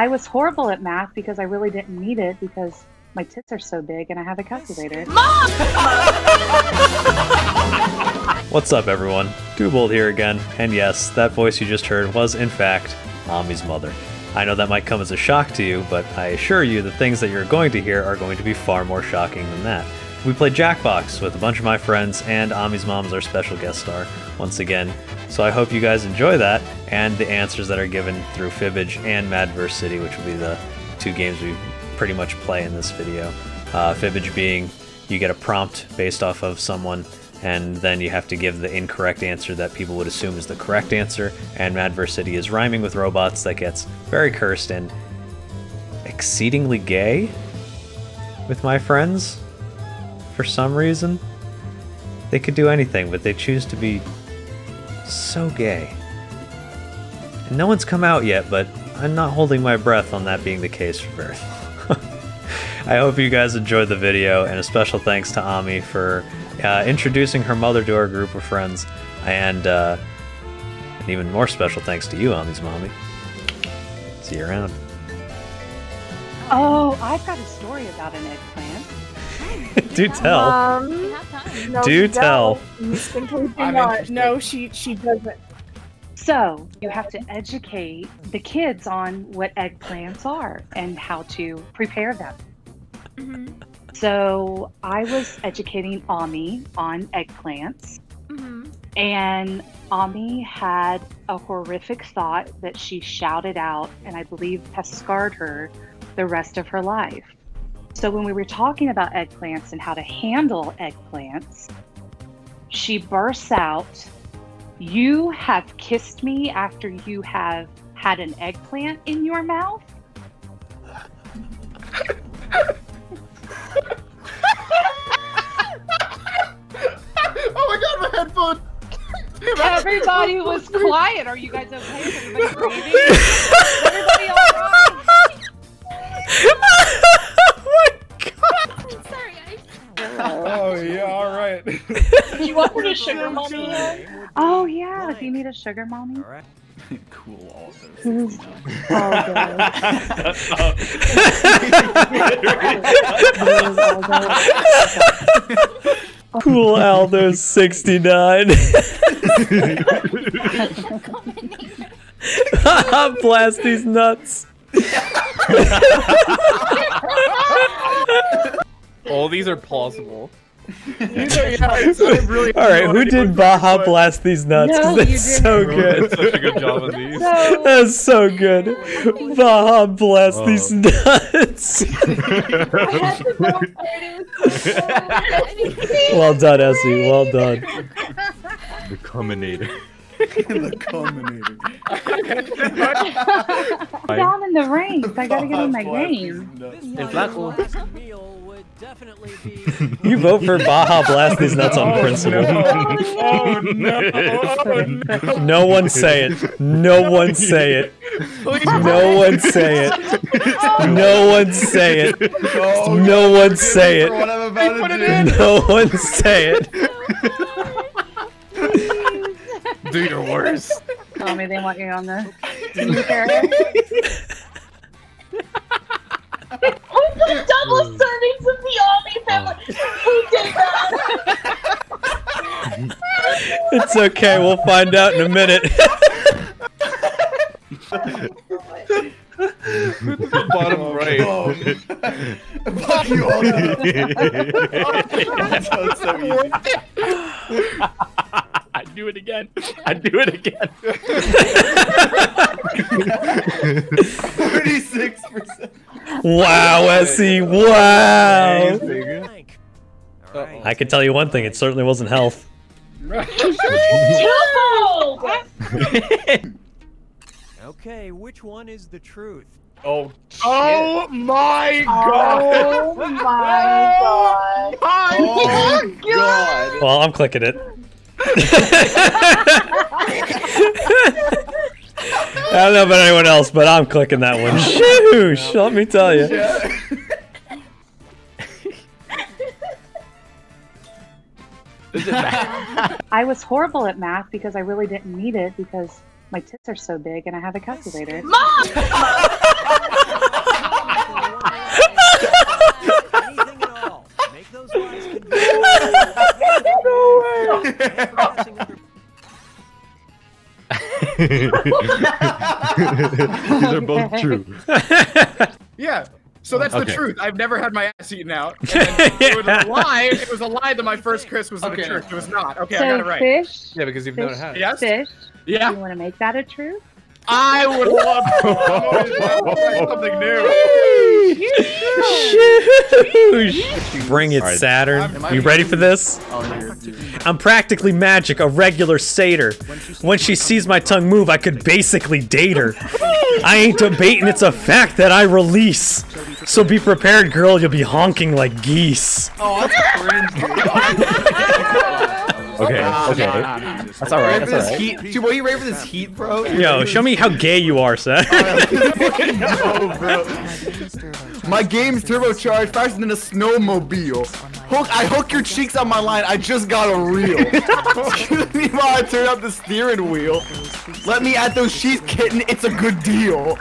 I was horrible at math because I really didn't need it because my tits are so big and I have a calculator. Mom! What's up, everyone? Dubold here again, and yes, that voice you just heard was, in fact, Ami's mother. I know that might come as a shock to you, but I assure you the things that you're going to hear are going to be far more shocking than that. We played Jackbox with a bunch of my friends, and Ami's mom is our special guest star once again. So I hope you guys enjoy that, and the answers that are given through Fibbage and Madverse City, which will be the two games we pretty much play in this video. Fibbage being you get a prompt based off of someone, and then you have to give the incorrect answer that people would assume is the correct answer, and Madverse City is rhyming with robots that gets very cursed and exceedingly gay with my friends. For some reason, they could do anything, but they choose to be so gay. And no one's come out yet, but I'm not holding my breath on that being the case for very long. I hope you guys enjoyed the video, and a special thanks to Ami for introducing her mother to our group of friends, and an even more special thanks to you, Ami's mommy. See you around. Oh, I've got a story about an eggplant. Do tell. No, do tell. No, she doesn't. So you have to educate the kids on what eggplants are and how to prepare them. Mm-hmm. So I was educating Ami on eggplants, mm-hmm. and Ami had a horrific thought that she shouted out, and I believe has scarred her the rest of her life. So when we were talking about eggplants and how to handle eggplants, she bursts out, "You have kissed me after you have had an eggplant in your mouth?" Oh my god, my headphone! Everybody was quiet. Are you guys okay? Is everybody breathing? Is everybody all right? Oh yeah, all right. You want a sugar mommy? Oh yeah, if you need a sugar mommy. All right. Cool. Also. Cool Aldo 69. Blast these nuts. All these are plausible. These are, yeah, really all right, who did Baja Blast these nuts? No, that's so good. Such a good job on these. No. That's so good. Baja Blast these nuts. Well done, Essie. Well done. The Combinator. The Combinator. Down in the ranks. I gotta get in my game. If that's all. Definitely be... You vote for Baja Blast these nuts on principle. Oh, no. Oh, no. No one say it. No one say it. No one say it. No one say it. No one say it. No one say it. Do your worst. Tell me they want you on the It's only double servings of the Ami family. Who did that? It's okay. We'll find out in a minute. The bottom right. Fuck you all. That so easy. I'd do it again. I'd do it again. 36%. Wow, Essie, wow! I can tell you one thing, it certainly wasn't health. Okay, which one is the truth? Oh, shit. Oh my god! Oh my god! Oh my god! Well, I'm clicking it. I don't know about anyone else, but I'm clicking that one. Shoosh, let me tell you. I was horrible at math because I really didn't need it because my tits are so big and I have a calculator. Mom! These are both true. Yeah. So that's the truth. I've never had my ass eaten out. And it was a lie. It was a lie that my first Christmas in a church. It was not. Okay, so I got it right. Fish, yeah, because you've never had it. Yes? Fish, yeah. Do you want to make that a truth? I would love to. Something new. Sheesh. Bring it, Saturn. You ready for this? I'm practically magic, a regular satyr. When she sees my tongue move, I could basically date her. I ain't debating, it's a fact that I release. So be prepared, girl, you'll be honking like geese. Oh, that's okay, okay. That's alright, that's alright. Dude, what are you ready for this heat, bro? Yo, show me how gay you are, Seth. No, bro. My game's turbocharged faster than a snowmobile. I hook your cheeks on my line, I just got a reel. Excuse me while I turn up the steering wheel. Let me at those sheets, kitten, it's a good deal.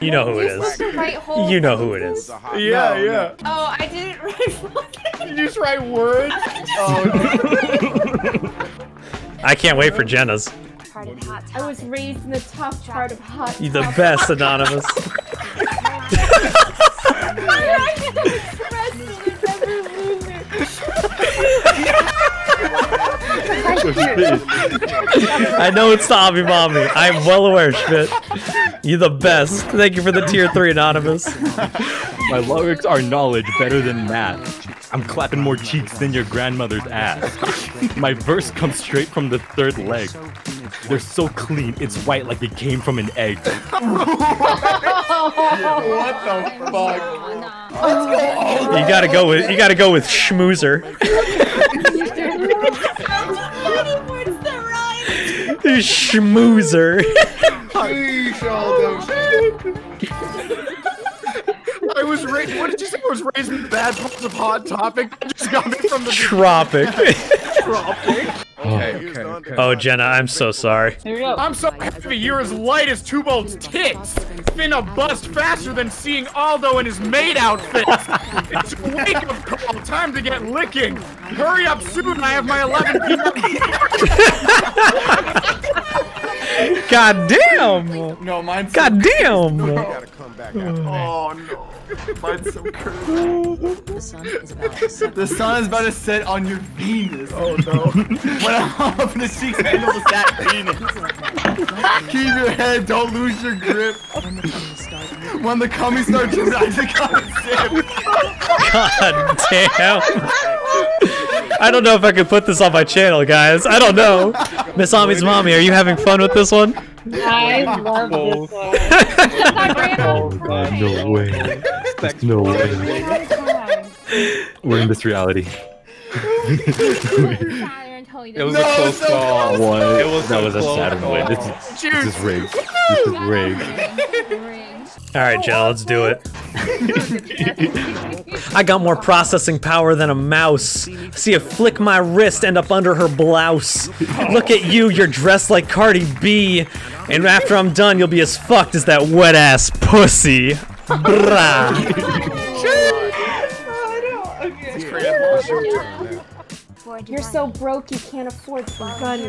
You know who it is. You know who it is. Yeah, yeah. Oh, I didn't write. Did you just write words? Oh. I can't wait for Jenna's. I was raised in the top part of hot. You're the best, Anonymous. I know it's the Amimommy. I'm well aware, Schmidt. You're the best. Thank you for the tier 3, Anonymous. My lyrics are knowledge better than math. I'm clapping more cheeks than your grandmother's ass. My verse comes straight from the third leg. They're so clean, it's white like it came from an egg. What the fuck? You gotta go with schmoozer. Schmoozer. I was raised. What did you say? I was raised in bad parts of Hot Topic. Just got me from the tropic. Tropic. Okay, okay, okay. Oh, Jenna, I'm so sorry. I'm so happy you're as light as Twobold's tits. Been a bust faster than seeing Aldo in his maid outfit. It's a wake-up call. Time to get licking. Hurry up soon. I have my 11 people. God damn. No, mine's so God damn. You gotta come back after that. Oh, no. Mine's so curved. The sun is about to set on your Venus. Oh, no. I'm up in the cheeks, handle that penis. Keep your head, don't lose your grip. When the coming starts, you rise to come and sip. God damn. I don't know if I can put this on my channel, guys. I don't know. Miss Ami's mommy, are you having fun with this one? I love this one. No way. There's no way. We're in this reality. It was a close call. That was a sad win. This is rigged. This is rigged. All right, Jenna, let's do it. I got more processing power than a mouse. See it flick my wrist, end up under her blouse. Look at you, you're dressed like Cardi B. And after I'm done, you'll be as fucked as that wet ass pussy. Brah. You're so broke you can't afford some money.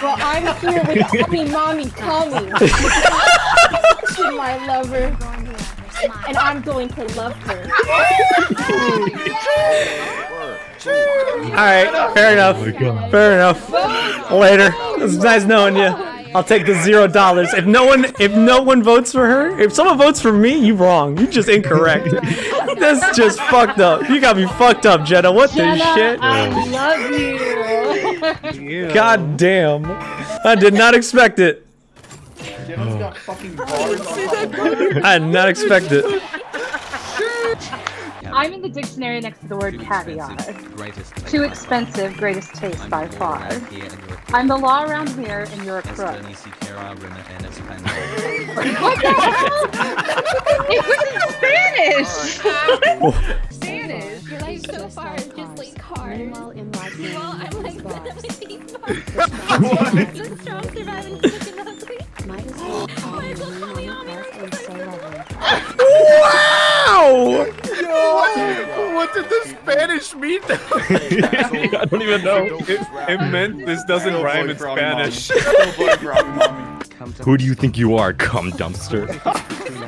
Well, I'm here with Amimommy, call me. She's my lover, and I'm going to love her. All right, fair enough. Oh, fair enough. Later. It's nice knowing you. I'll take the $0. If no one votes for her, if someone votes for me, you wrong. You just incorrect. This just fucked up. You got me fucked up, Jenna. What the shit? I love you. God damn. I did not expect it. Jenna's got fucking bars on. I did not expect it. I'm in the dictionary next to the word caviar. Too expensive, greatest taste by far. I'm the law around here, and you're a crook. What the hell? It was in Spanish! Spanish? Your life so far is just like cars. Well, I'm like, I'm so strong, surviving, looking ugly. Michael, call me Ami. Wow! Yo, what did this Spanish mean? I don't even know. It meant this doesn't rhyme in Spanish. Who do you think you are, cum dumpster?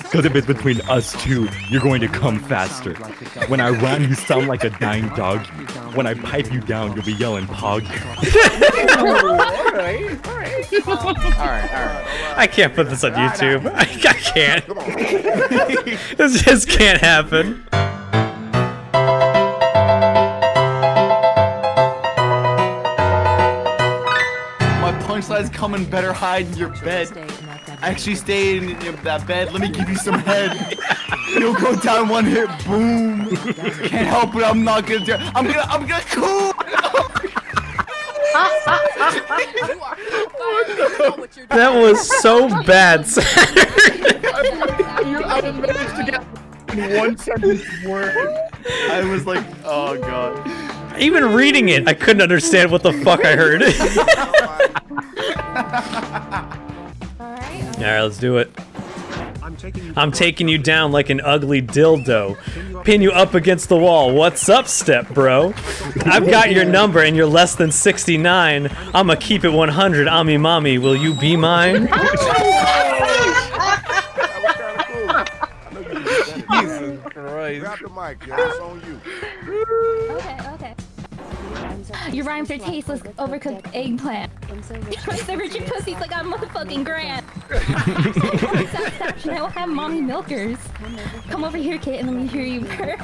Because if it's between us two, you're going to come faster. When I run, you sound like a dying dog. When I pipe you down, you'll be yelling pog. Alright. I can't put this on YouTube. I can't. This just can't happen. Slides come in better hide in your bed. I actually stayed in that bed. Let me give you some head. You'll go down one hit. Boom. Can't help it. I'm not gonna do it. I'm gonna cool. That was so bad. I managed to get one sentence word. I was like, oh god. Even reading it, I couldn't understand what the fuck I heard. Alright, let's do it. I'm taking you down like an ugly dildo. Pin you up against the wall. What's up, step bro? I've got your number and you're less than 69. I'ma keep it 100. Amimommy, will you be mine? Jesus Christ. Grab the mic, yo. It's on you. Okay. Your rhymes are tasteless, overcooked eggplant. I'm so rich. I'm so rich, your pussy's like I'm motherfucking grand. I will have mommy milkers. Come over here, kid, and let me hear you purr.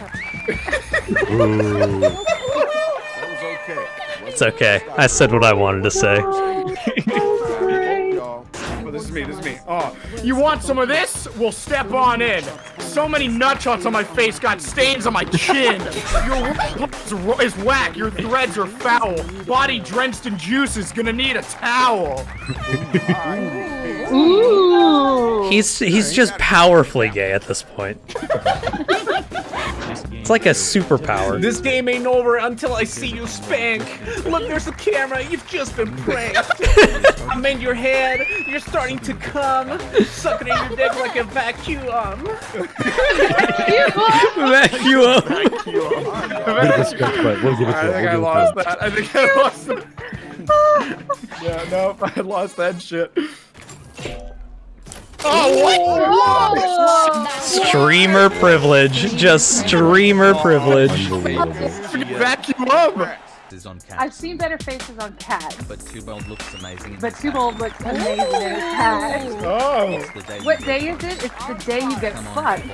It's okay. I said what I wanted to say. This is me. Oh, you want some of this? Well, step on in. So many nutshots on my face got stains on my chin. Your is whack. Your threads are foul. Body drenched in juices. Gonna need a towel. Ooh. He's just powerfully gay at this point. It's like a superpower. This game ain't over until I see you spank. Look, there's a camera. You've just been pranked. I'm in your head. You're starting to cum. Sucking in your dick like a vacuum. I think I lost that. Yeah, no, I lost that shit. Oh, what? Streamer privilege. Just streamer privilege. Vacuum up. I've seen better faces on cats. But Twobold looks amazing. As cats. Oh. What day is it? It's the day you get fucked.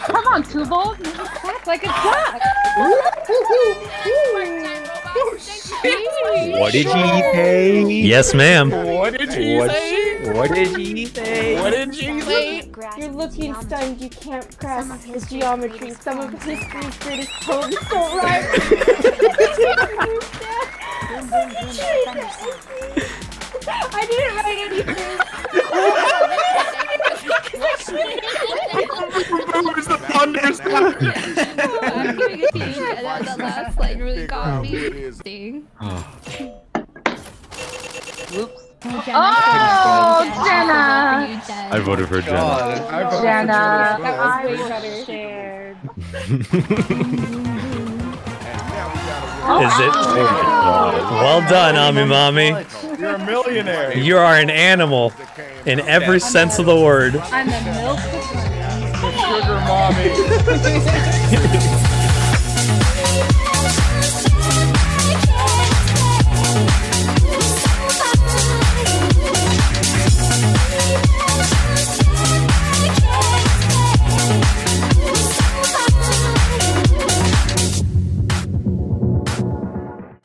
Come on, Twobold. You just act like a cat. What did he say? Yes, ma'am. What did he say? You're looking stunned. You can't grasp his geometry. Some of history's greatest poems don't rhyme. I didn't write anything. I'm giving a D. That last line really got me. Whoops. Oh, Jenna! I voted for Jenna. Jenna. That was way better. Shared. Is it? Well done, Amimommy. You're a millionaire. You are an animal in every sense of the word. I'm a milk. Sugar mommy.